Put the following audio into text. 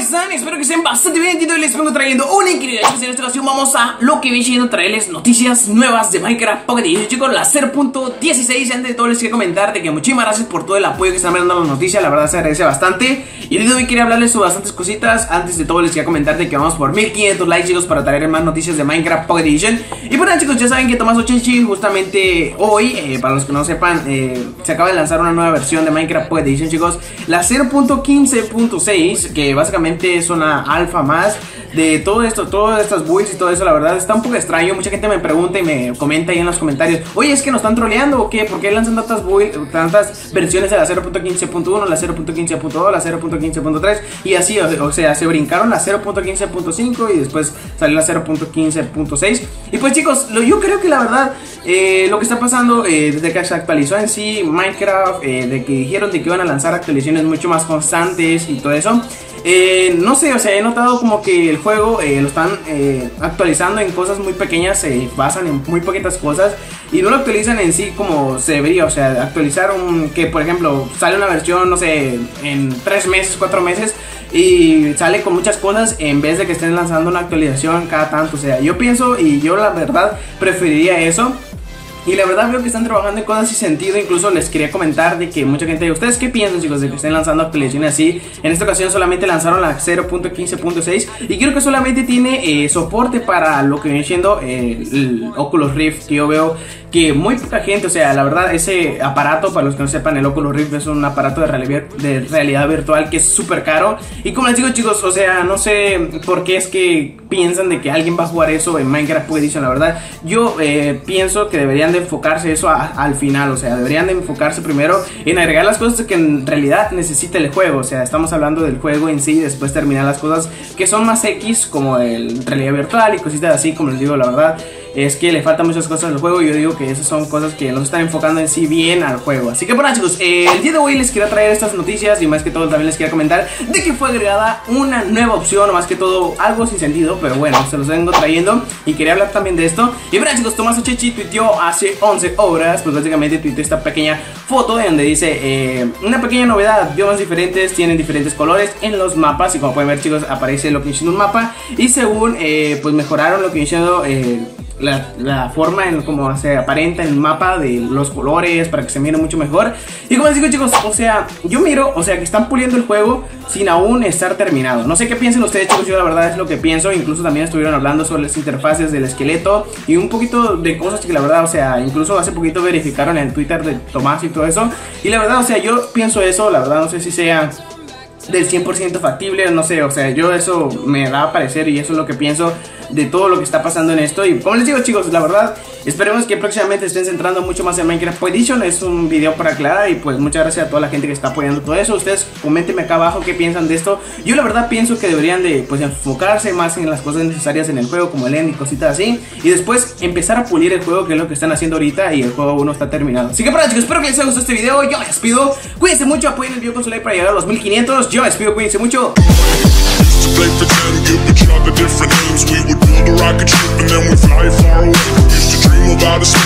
están? Espero que estén bastante bien. Les vengo trayendo una increíble noticia. En esta ocasión vamos a lo que viene siendo traerles noticias nuevas de Minecraft Pocket Edition, chicos, la 0.16. Antes de todo les quiero comentar de que muchísimas gracias por todo el apoyo que están dando a las noticias. La verdad se agradece bastante. Y el día de hoy quería hablarles sobre bastantes cositas. Antes de todo les quería comentar de que vamos por 1500 likes, chicos, para traer más noticias de Minecraft Pocket Edition. Y bueno, chicos, ya saben que Tommaso Checchi justamente hoy, para los que no sepan, se acaba de lanzar una nueva versión de Minecraft Pocket Edition, chicos, la 0.15.6, que básicamente es una alfa más de todo esto, todas estas builds y todo eso. La verdad está un poco extraño, mucha gente me pregunta y me comenta ahí en los comentarios: oye, ¿es que nos están troleando o qué? ¿Por qué lanzan tantas builds, tantas versiones de la 0.15.1, la 0.15.2, la 0.15.3 y así? O sea, se brincaron la 0.15.5 y después salió la 0.15.6. Y pues, chicos, yo creo que la verdad lo que está pasando desde que se actualizó en sí Minecraft, de que dijeron de que iban a lanzar actualizaciones mucho más constantes y todo eso, no sé, o sea, he notado como que el juego lo están actualizando en cosas muy pequeñas, se basan en muy poquitas cosas y no lo actualizan en sí como se debería. O sea, actualizar que por ejemplo sale una versión, no sé, en 3 meses, 4 meses y sale con muchas cosas, en vez de que estén lanzando una actualización cada tanto. O sea, yo pienso y yo la verdad preferiría eso. Y la verdad veo que están trabajando en cosas sin sentido. Incluso les quería comentar de que mucha gente de ustedes, ¿qué piensan, chicos, de que estén lanzando actualizaciones así? En esta ocasión solamente lanzaron la 0.15.6 y creo que solamente tiene soporte para lo que viene siendo el Oculus Rift, que yo veo que muy poca gente, o sea, la verdad, ese aparato, para los que no sepan, el Oculus Rift es un aparato de realidad virtual que es súper caro. Y como les digo, chicos, o sea, no sé por qué es que piensan de que alguien va a jugar eso en Minecraft Pocket Edition. La verdad, yo pienso que deberían de enfocarse eso al final. O sea, deberían de enfocarse primero en agregar las cosas que en realidad necesita el juego. O sea, estamos hablando del juego en sí, y después terminar las cosas que son más X, como el realidad virtual y cositas así. Como les digo, la verdad es que le faltan muchas cosas al juego. Yo digo que esas son cosas que no están enfocando en sí bien al juego. Así que bueno, chicos, el día de hoy les quiero traer estas noticias. Y más que todo también les quiero comentar de que fue agregada una nueva opción, o más que todo algo sin sentido, pero bueno, se los vengo trayendo y quería hablar también de esto. Y bueno, chicos, Tommaso Checchi tuiteó hace 11 horas, pues básicamente tuiteó esta pequeña foto donde dice una pequeña novedad, biomas diferentes tienen diferentes colores en los mapas. Y como pueden ver, chicos, aparece lo que hicieron un mapa. Y según, pues mejoraron lo que hicieron la forma en como se aparenta en el mapa de los colores, para que se mire mucho mejor. Y como les digo, chicos, o sea, yo miro, o sea, que están puliendo el juego sin aún estar terminado. No sé qué piensen ustedes, chicos, yo la verdad es lo que pienso. Incluso también estuvieron hablando sobre las interfaces del esqueleto y un poquito de cosas que la verdad, o sea, incluso hace poquito verificaron en Twitter de Tomás y todo eso. Y la verdad, o sea, yo pienso eso, la verdad no sé si sea del 100% factible, no sé, o sea, yo eso me da a parecer y eso es lo que pienso de todo lo que está pasando en esto. Y como les digo, chicos, la verdad, esperemos que próximamente estén centrando mucho más en Minecraft Pocket Edition. Es un video para aclarar y pues muchas gracias a toda la gente que está apoyando todo eso. Ustedes coméntenme acá abajo qué piensan de esto. Yo la verdad pienso que deberían de pues enfocarse más en las cosas necesarias en el juego, como el end y cositas así, y después empezar a pulir el juego, que es lo que están haciendo ahorita, y el juego aún no está terminado. Así que bueno, chicos, espero que les haya gustado este video. Yo me despido, cuídense mucho, apoyen el video con su like para llegar a los 1500. Yo me despido, cuídense mucho. We would build a rocket ship and then we'd fly far away. Used to dream about us.